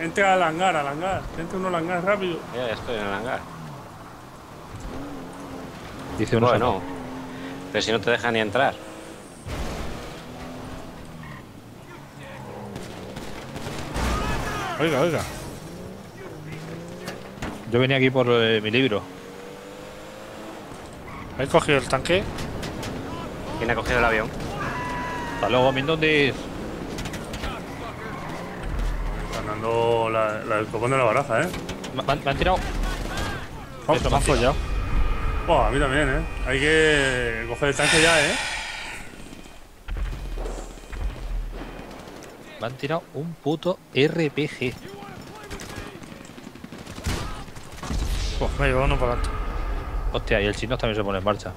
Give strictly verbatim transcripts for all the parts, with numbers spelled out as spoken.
Entre al hangar, al hangar. Entre uno al hangar rápido. Ya, ya estoy en el hangar. Dice uno. Bueno, no. Pero si no te deja ni entrar. Oiga, oiga. Yo venía aquí por eh, mi libro. ¿Habéis cogido el tanque? ¿Quién ha cogido el avión? Hasta luego, Mindundis. Ganando la, la, el copón de la baraza, ¿eh? Me, me han tirado. Oh, eso, me han follado. Oh, a mí también, ¿eh? Hay que coger el tanque ya, ¿eh? Me han tirado un puto R P G. Oh, me ha llevado uno para adelante. Hostia, y el chino también se pone en marcha.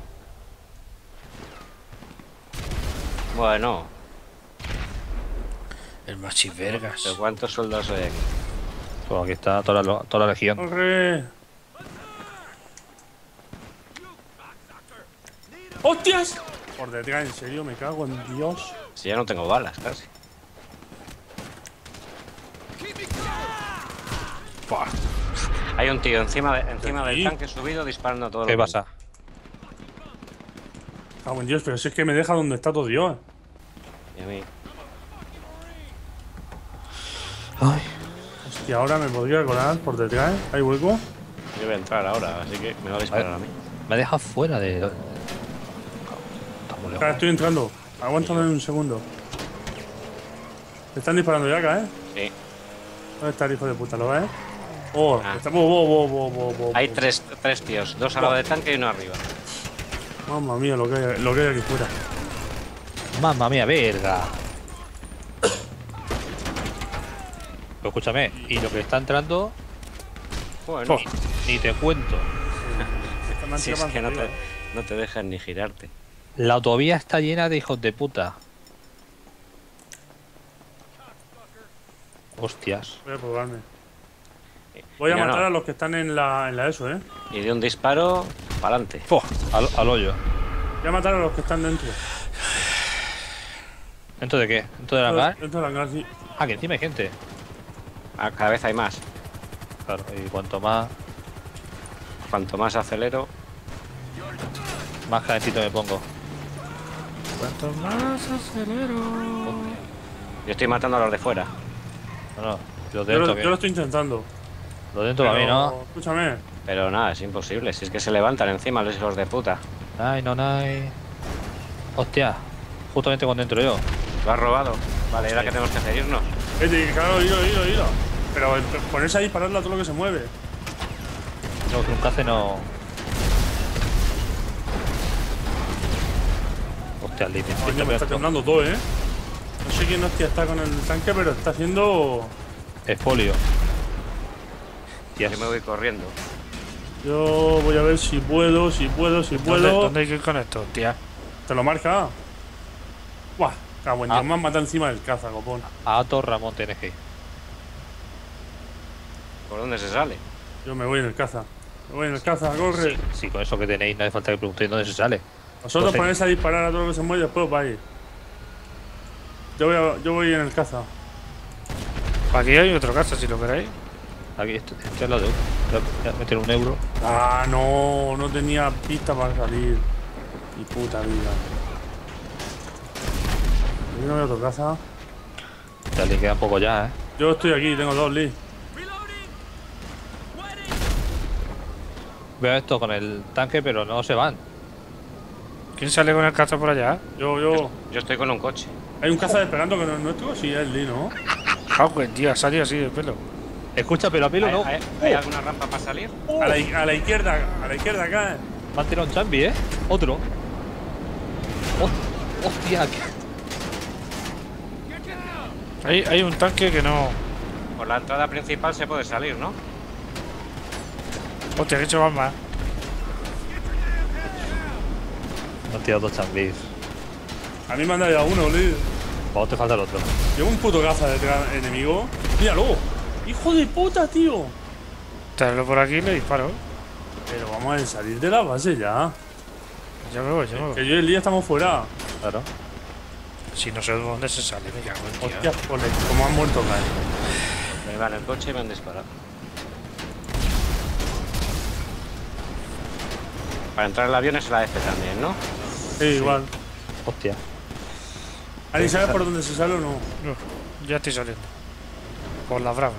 Bueno. El machivergas. ¿De cuántos soldados hay aquí? Pues aquí está toda la, toda la legión. ¡Corre! ¡Hostias! Por detrás, en serio, me cago en Dios. Si ya no tengo balas, casi. Buah. Hay un tío encima, de, encima del tanque subido disparando a todo. ¿Qué pasa? Ah, buen Dios, pero si es que me deja donde está todo Dios. Y a mí. Ay. Hostia, ahora me podría colar por detrás. ¿Hay hueco? Yo voy a entrar ahora, así que me va a disparar a, a mí. Me ha dejado fuera de... Está muy lejos. Acá, estoy entrando. Aguántame un segundo. Te están disparando ya acá, ¿eh? Sí. ¿Dónde está el hijo de puta? ¿Lo ves? Oh, ah. estamos... Oh, oh, oh, oh, oh, hay tres, tres tíos. Dos al lado del tanque y uno arriba. Mamma mía, lo que hay, lo que hay aquí fuera. Mamma mía, verga. Pero escúchame, y lo que está entrando. Bueno, oh. ni, ni te cuento. Si es que no te, no te dejan ni girarte. La autovía está llena de hijos de puta. Hostias. Voy a probarme. Voy a Mira, matar no. a los que están en la, en la ESO, ¿eh? Y de un disparo, para adelante. Al, al hoyo. Voy a matar a los que están dentro. ¿Dentro de qué? ¿Dentro del hangar? Dentro del hangar, sí. Ah, que encima hay gente. Ah, cada vez hay más. Claro, y cuanto más... Cuanto más acelero... Más calentito me pongo. Cuanto más acelero... Yo estoy matando a los de fuera. No, no. Los de yo, dentro, lo, yo lo estoy intentando. Lo dentro para mí, ¿no? Escúchame. Pero nada, es imposible. Si es que se levantan encima los hijos de puta. Ay, no, no. Hostia. Justamente cuando entro yo. Lo has robado. Vale, era sí. que tenemos que hacer irnos. Este, claro, ido, ido, ido. Pero ponerse a dispararle a todo lo que se mueve. No, que un cace no. Hostia, el límite. Oye, me está temblando todo, ¿eh? No sé quién hostia está con el tanque, pero está haciendo. Espolio. Ya me voy corriendo. Yo voy a ver si puedo, si puedo, si puedo. ¿Dónde, dónde hay que ir con esto, tía? ¿Te lo marca? Buah, cabrón, ya me han matado encima del caza, copón. A Torramón tienes que ir. ¿Por dónde se sale? Yo me voy en el caza. Me voy en el caza, corre. Sí, sí, con eso que tenéis, no hace falta que preguntéis dónde se sale. Vosotros ponéis a disparar a todo lo que se mueve y después os vais. Yo voy, a, yo voy en el caza. Aquí hay otro caza, si lo queréis. Aquí estoy al lado de uno. Voy a meter un euro. Ah, no, no tenía pista para salir. Mi puta vida. Yo no veo otra casa. Ya le queda poco ya, eh. Yo estoy aquí, tengo dos Lee. Veo esto con el tanque, pero no se van. ¿Quién sale con el caza por allá? Yo, yo. Yo estoy con un coche. ¿Hay un caza esperando que no es nuestro? Sí, es Lee, ¿no? Joder, tío, salió así de pelo. Escucha, pero a pelo ¿Hay, no. ¿Hay, ¿hay uh. alguna rampa para salir? Uh. A, la, a la izquierda, a la izquierda acá. Me han tirado un chambi, ¿eh? Otro. Hostia. Hay, hay un tanque que no. Por la entrada principal se puede salir, ¿no? Hostia, que he hecho bomba. Me han tirado dos chambis. A mí me han dado uno, Luis. Vamos, te falta el otro. Llevo un puto caza de enemigo. Míralo. ¡Hijo de puta, tío! Traerlo por aquí y le disparo. Pero vamos a salir de la base ya. Ya me voy, ya me voy. Que yo y el día estamos fuera. Claro. Si no sé dónde se sale, me cago en Dios. Hostia, como han muerto, cae. arrivare al coche e mi hanno disparado. Para entrar el avión es la F también, ¿no? Sí, igual. Hostia. ¿Alguien sabe por dónde se sale o no? No, ya estoy saliendo. Por la brava.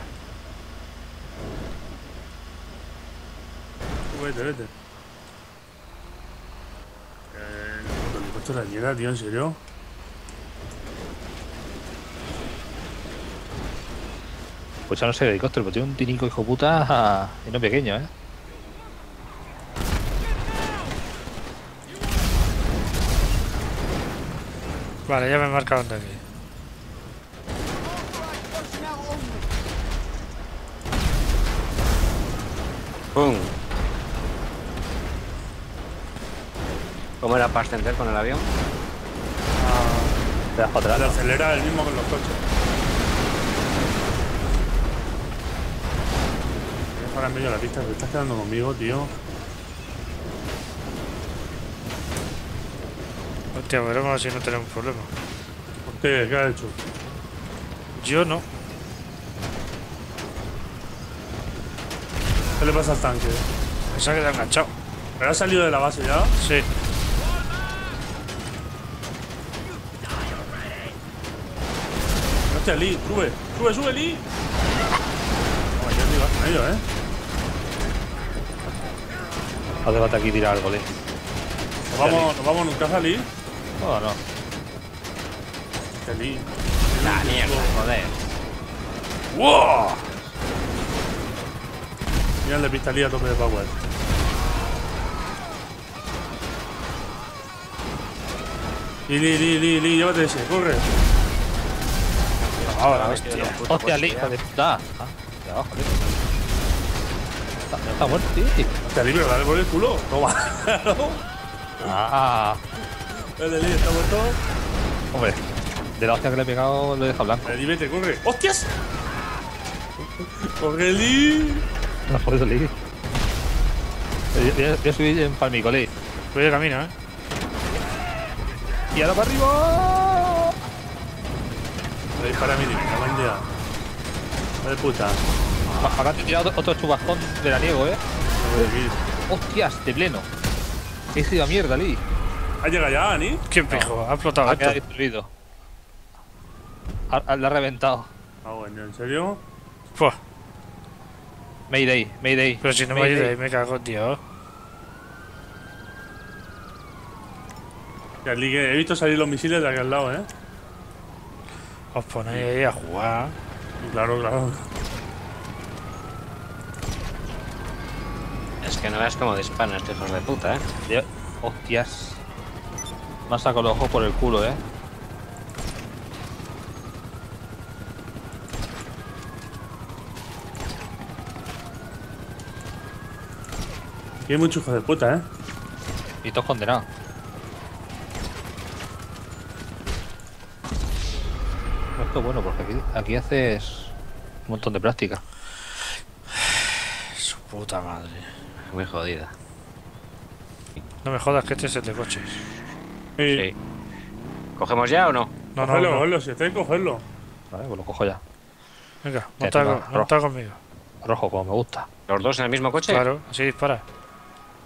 Vete, vete. Eh, ¿me costó la llegada, tío? ¿En serio? Pues ya no sé el helicóptero, pero tiene un tinico hijo puta y no pequeño, ¿eh? Vale, ya me marcaron de aquí. ¡Pum! ¿Cómo era para ascender con el avión? Ah, te das para atrás. Te acelera el mismo que los coches. Te dejo en medio de la pista, te estás quedando conmigo, tío. Hostia, veremos si no tenemos problema. Hostia, ¿qué has hecho? Yo no. ¿Qué le pasa al tanque? Se ha quedado enganchado. ¿Pero ha salido de la base ya? Sí. Hostia, Lee, sube, sube, sube, Lee. No, ya te ibas con ellos, ¿eh? Hace falta aquí tirar algo, Lee. Nos vamos, nos vamos nunca a salir. Oh, no. Feliz. La mierda, joder. ¡Wow! Mira el de pistolía a tope de power. Y Lee, Lee, Lee, Lee, llévate ese, corre. Ahora, hostia. Hostia, Lee, joder. Está. Está, joder. Está muerto, tío. Hostia, Lee, pero dale por el culo. Toma. Ah. El de Lee está muerto. Hombre, de la hostia que le he pegado lo he dejado blanco. Lee, vete, corre. ¡Hostias! ¡Corre, Lee! No puedo, Lee. Voy a subir en palmico, Lee. Voy de camino, eh. ¡Y ahora para arriba! Le dispara a mí, me cago en día. Vale, puta. Acá te he tirado otro chubascón de la niego, eh. ¡Hostias! De pleno. He sido a mierda, Lee. Ha llegado ya, Ani. Qué pijo, no, ha explotado. Ha quedado destruido. La ha reventado. Ah, bueno, ¿en serio? Puah. Mayday, Mayday. Pero si no me ayudáis, me cago, tío. Ya, Lee, he visto salir los misiles de aquel lado, ¿eh? Os ponéis ahí a jugar. Claro, claro. Es que no veas como disparan estos hijos de puta, eh. Dios. Hostias. Me ha sacado los ojos por el culo, eh. Aquí hay muchos hijos de puta, eh. Y todos condenados. Esto es bueno porque aquí, aquí haces un montón de práctica. Su puta madre. Muy jodida. No me jodas que este es el de coches. Sí. Sí. ¿Cogemos ya o no? No, cogelo, no, no. Cogelo, si estoy cogerlo. Vale, pues lo cojo ya. Venga, monta, con, monta conmigo. Rojo, como me gusta. ¿Los dos en el mismo coche? Claro, así dispara.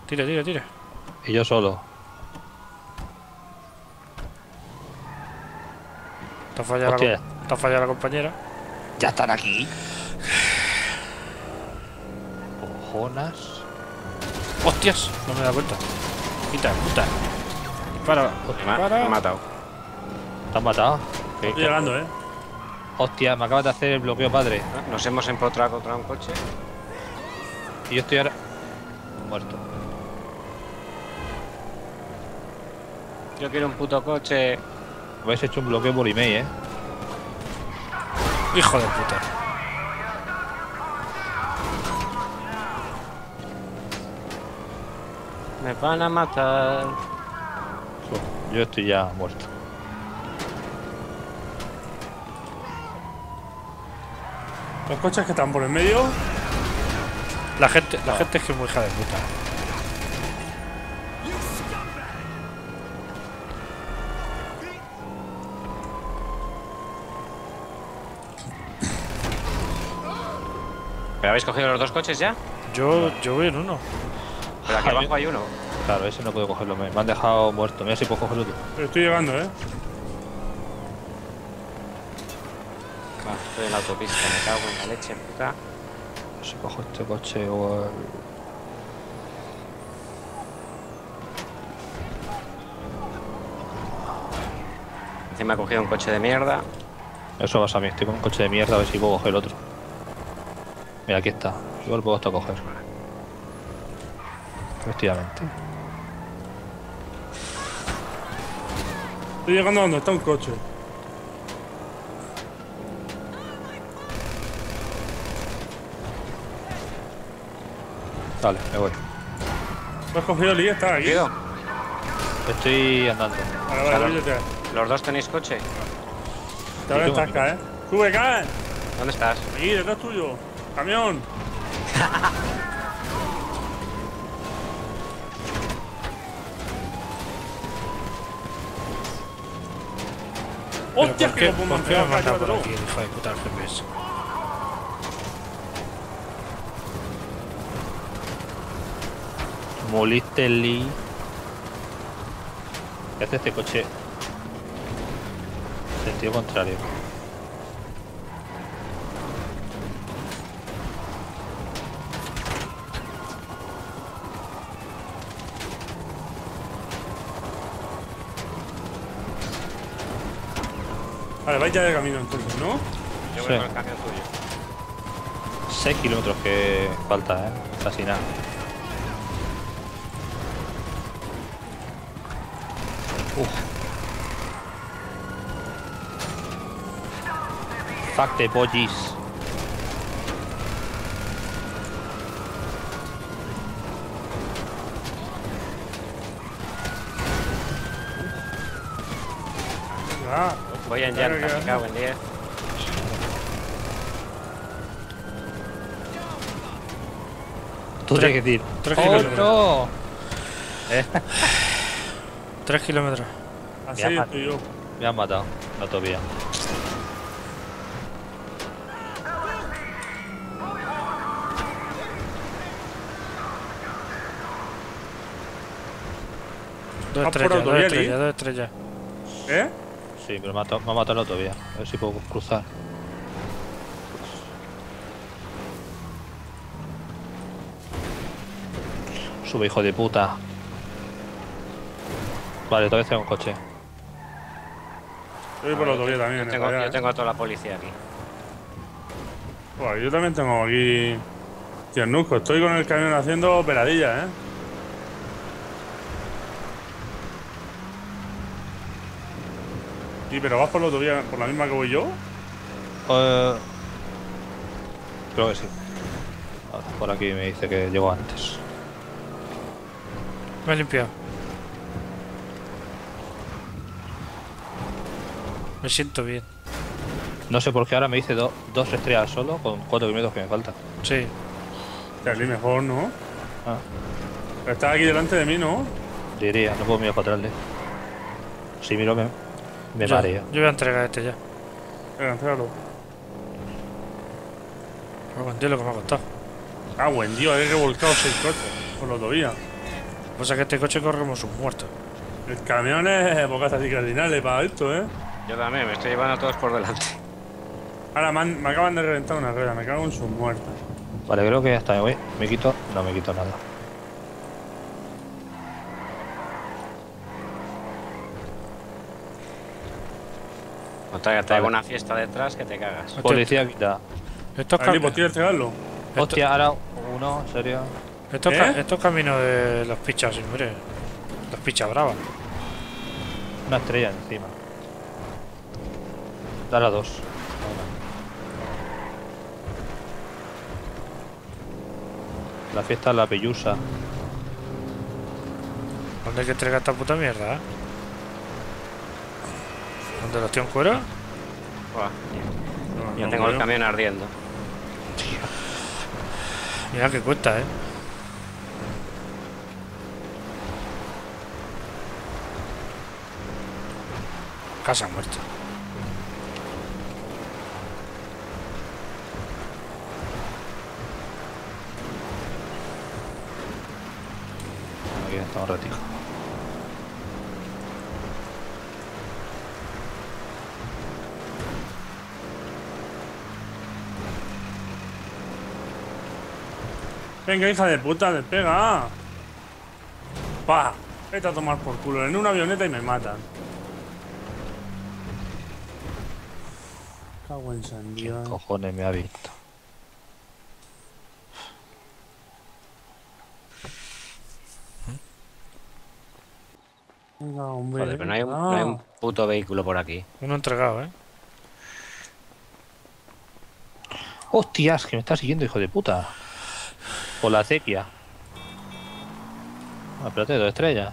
Tira, tira, tira. Y yo solo. Te ha fallado, la, te ha fallado la compañera. Ya están aquí. Cojonas. ¡Hostias! No me da cuenta. Quita, puta. Dispara. Dispara. Me ha matado. ¿Te has matado? Estoy ¿Qué? llegando, eh. Hostia, me acabas de hacer el bloqueo, padre. Nos hemos empotrado contra un coche. Y yo estoy ahora... muerto. Yo quiero un puto coche. Habéis hecho un bloqueo por email, eh. Hijo de puta. Me van a matar. Yo estoy ya muerto. Los coches que están por el medio. La gente, la gente es que es muy hija de puta. ¿Pero habéis cogido los dos coches ya? Yo, yo voy en uno. Pero aquí abajo hay uno. Claro, ese no puedo cogerlo, me han dejado muerto. Mira si puedo cogerlo tú. Estoy llegando, eh. Va, estoy en la autopista, me cago en la leche, puta. No sé si cojo este coche o... Encima he cogido un coche de mierda. Eso vas a mí, estoy con un coche de mierda, a ver si puedo coger el otro. Mira, aquí está. Igual puedo hasta coger. Efectivamente. Estoy llegando a donde está un coche. Vale, me voy. ¿Lo has cogido el I? ¿Estás aquí? Estoy andando. Vale, vale, voy detrás. ¿Los dos tenéis coche? ¿Dónde estás, K, eh? ¡Sube, K! ¿Dónde estás? Aquí, detrás tuyo. ¡Camión! ¡Hostia! ¿Por qué me han matado por aquí, hijo de puta, el G P S? Moliste, Lee. ¿Qué hace este coche? Sentido contrario. Vale, vais ya de camino entonces, ¿no? Yo voy sí. Con el camión tuyo. seis kilómetros que falta, ¿eh? Casi nada. Uf. Fuck the bogies. Ah, voy a llanta, me cago en diez. Tú tienes que ir. Tres kilómetros. ¡Oh, no! ¿Eh? Tres kilómetros. Así estoy yo. Me han matado, la todavía. Dos estrellas, dos estrellas, dos estrellas. ¿Eh? Sí, pero me ha matado la autovía. A ver si puedo cruzar. Sube, hijo de puta. Vale, todavía tengo un coche. Yo voy por la autovía también. Yo tengo, yo tengo a toda la policía aquí. Bueno, yo también tengo aquí... Tiernusco, estoy con el camión haciendo peladillas, ¿eh? Sí, pero vas por la autovía, por la misma que voy yo. Uh, creo que sí. Por aquí me dice que llego antes. Me he limpiado. Me siento bien. No sé por qué ahora me dice do, dos estrellas solo con cuatro kilómetros que me faltan. Sí. Charlie, mejor, ¿no? Ah. Pero estás aquí delante de mí, ¿no? Diría, no puedo mirar para atrás, ¿eh? Si miro me... Me yo, yo voy a entregar este ya. Venga, entrégalo. Me ha costado lo que me ha costado. Ah, buen Dios, he revolcado seis coches por la autovía. O sea que este coche corre como sus muertos. El camión es bocatas y cardinales para esto, eh. Yo también, me estoy llevando a todos por delante. Ahora me, han, me acaban de reventar una rueda, me cago en sus muertos. Vale, creo que ya está, me voy. Me quito. No me quito nada. Traigo vale. Una fiesta detrás que te cagas. Policía quita. Estos caminos. ¿Tienes que pegarlo? Hostia, ahora uno, en serio. Estos, ¿Eh? ca estos caminos de los pichas, hombre. Los pichas bravas. Una estrella encima. Dale a dos. La fiesta es la pellusa. ¿Dónde hay que entregar esta puta mierda, eh? ¿Dónde los tengo en cuero? Buah, no, yo no tengo creo. El camión ardiendo. Mira que cuesta, eh. Casa muerta. diventa un reticolo. Venga, hija de puta, despega. Pa, vete a tomar por culo en una avioneta y me matan. Cago en San Dios. ¿Qué cojones me ha visto? Venga, hombre. Vale, pero no hay, un, no hay un puto vehículo por aquí. Uno entregado, eh. Hostias, que me está siguiendo, hijo de puta. Por la acequia. Ah, espérate, dos estrellas.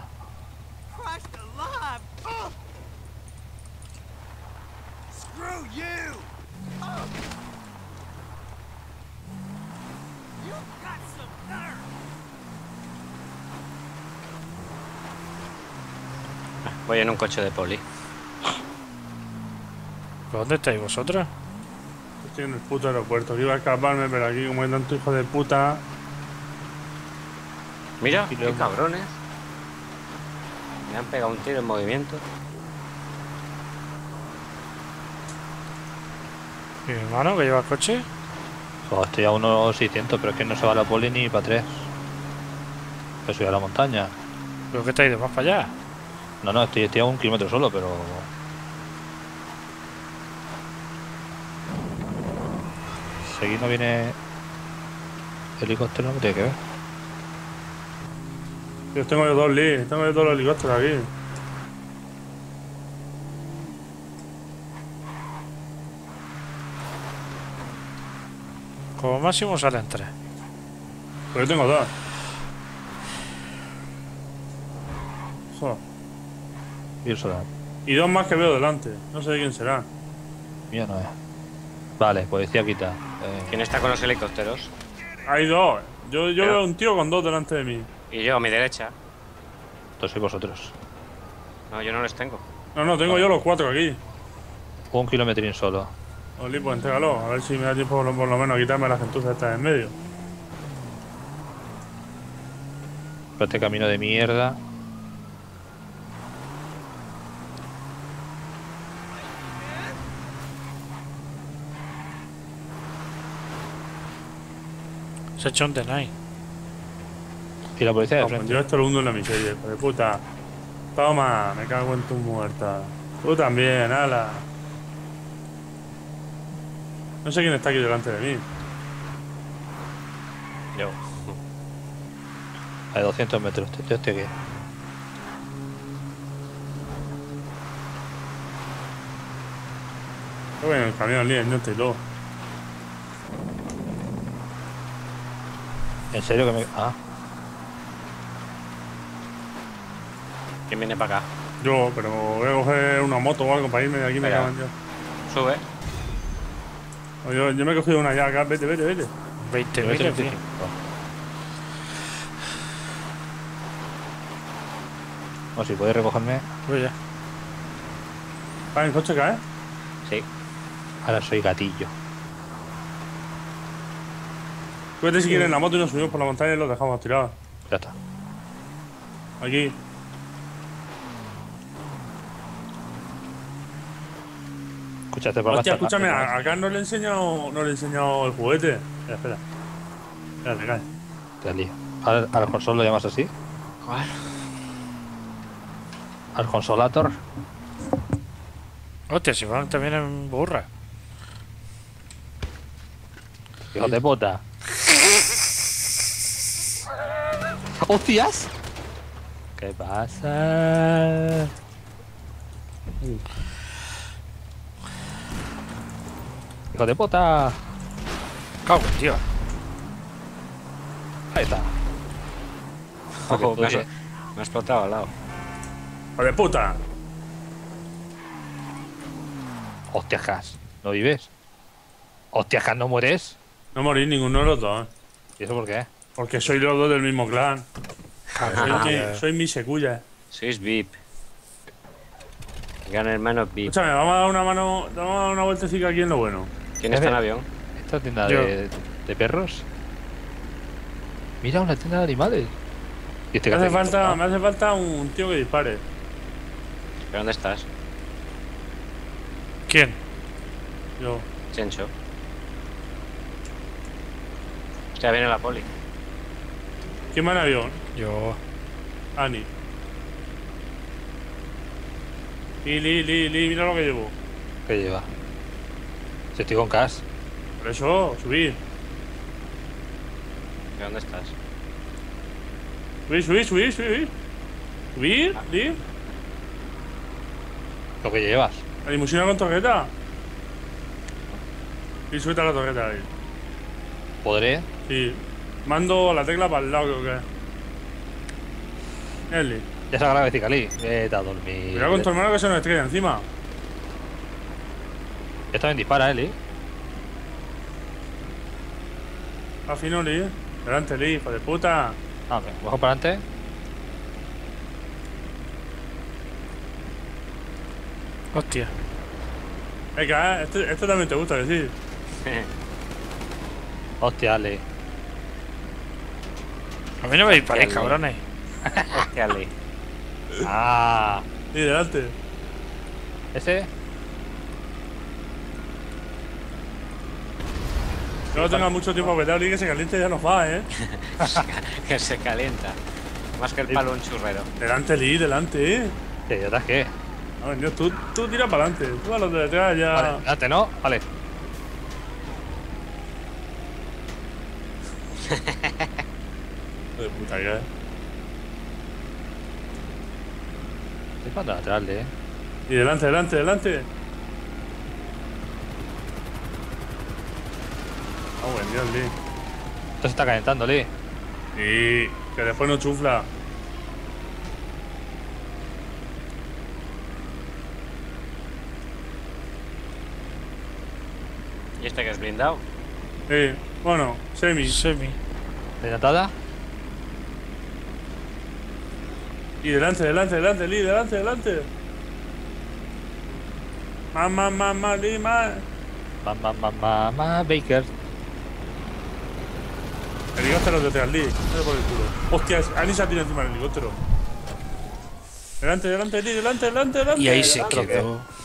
Voy en un coche de poli. ¿Pero dónde estáis vosotros? Estoy en el puto aeropuerto. Iba a escaparme, pero aquí como hay tanto hijo de puta. Mira, qué cabrones. Me han pegado un tiro en movimiento. ¿Mi hermano que lleva el coche? Oh, estoy a unos seiscientos, pero es que no se va a la poli ni para tres. Yo soy a la montaña. ¿Pero qué te has ido más para allá? No, no, estoy, estoy a un kilómetro solo, pero... Seguir no viene... Helicóptero, no me tiene que ver. Yo tengo dos leads, tengo dos helicópteros aquí. Como máximo salen tres. Pero yo tengo dos. Joder. Y el solar. Y dos más que veo delante. No sé de quién será. Mía no es. Vale, pues decía quita. Eh... ¿Quién está con los helicópteros? Hay dos. Yo, yo veo un tío con dos delante de mí. Y yo, a mi derecha. Entonces sois vosotros. No, yo no les tengo. No, no, tengo ah. yo los cuatro aquí. Un kilometrín solo. Oli, pues entrégalo. A ver si me da tiempo por lo, por lo menos a quitarme las gentuzas estas en medio. Pero este camino de mierda. Se ha hecho un deny. Y la policía de frente. Yo esto lo hundo en la miseria, hijo de puta. Toma, me cago en tu muerta. Tú también, ala. No sé quién está aquí delante de mí. Yo. A doscientos metros, yo estoy aquí. Yo voy en el camión, líder, no estoy loco. ¿En serio que me...? Ah. ¿Quién viene para acá? Yo, pero voy a coger una moto o algo para irme de aquí. Allá. Me cago en Dios. Sube. Yo, yo me he cogido una ya acá. Vete, vete, vete. Vete, vete, vete. O si puedes recogerme. Voy ya. ¿Vas en coche acá, eh? Sí. Ahora soy gatillo. Súbete si quieres en la moto y nos subimos por la montaña y los dejamos tirados. Ya está. Aquí. Escúchate, para hostia, escúchame, a, acá no le he enseñado, no le he enseñado el juguete. Espera, espera. Espérate, cae. Te lío. ¿Al, al console lo llamas así? ¿Cuál? ¿Al consolator? Hostia, si van también en burra. Hijo de puta. ¡Hostias! ¿Qué pasa? ¡Hijo de puta! ¡Cago, tío! Ahí está. Ojo, me, has, me ha explotado al lado. ¡Hijo de puta! ¡Hostias! ¿No vives? ¡Hostias! ¿No mueres? No morí ninguno de los dos. ¿Y eso por qué? Porque soy los dos del mismo clan. Soy, soy mi secuya. Sois V I P. Gran hermano V I P. Escúchame, vamos a dar una mano, vamos a dar una vueltecita aquí en lo bueno. ¿Quién está en avión? ¿Esta tienda de, de perros? Mira, una tienda de animales. Me hace, falta, me hace falta un tío que dispare. ¿Pero dónde estás? ¿Quién? Yo. Chencho. Ya viene la poli. ¿Quién va en avión? Yo. Ani. Li, li, li, li, mira lo que llevo. ¿Qué lleva? Si estoy con Cash. Por eso, subir. ¿Dónde estás? Subir, subir, subir, subir. Subir, subir. Lo que llevas. La limusina con torreta. Y suelta la torreta ahí. ¿Podré? Sí. Mando la tecla para el lado, creo que es. Eli. Ya se agarra la Cicalí. Vete a dormir. Cuidado con tu hermano que se nos estrella encima. Esta bien dispara, Eli. Ah, fino, Eli. Delante, Eli, hijo de puta. Ah, ok. Bajo para adelante. Hostia. Venga, esto, esto también te gusta decir. Hostia, Eli. A mí no me disparéis, cabrones. Hostia, Eli. Ah. Y delante. ¿Ese? No lo tenga mucho tiempo apretado, Lee, que se caliente ya nos va, eh. Que se calienta. Más que el palo un churrero. Delante, Lee, delante, eh. ¿Y atrás qué? A ver, Dios, tú, tú tira para adelante. Tú a los de detrás ya. Vale, delante, ¿no? Vale. De puta que es. Estoy para atrás, Lee. Y delante, delante, delante. Oh, buen Dios, Lee. Esto se está calentando, Lee. Sí, que después no chufla. ¿Y este que es blindado? Eh, bueno, semi. Semi. ¿Desatada? Y delante, delante, delante, Lee, delante, delante. Más, más, más, más, Lee, más. Más, más, más, más, más, Baker. El helicóptero de detrás, Lee. Dale por el culo. Hostia, Anisa tiene encima el helicóptero. Delante, delante, Lee, delante, delante, delante. Y ahí delante, se quedó.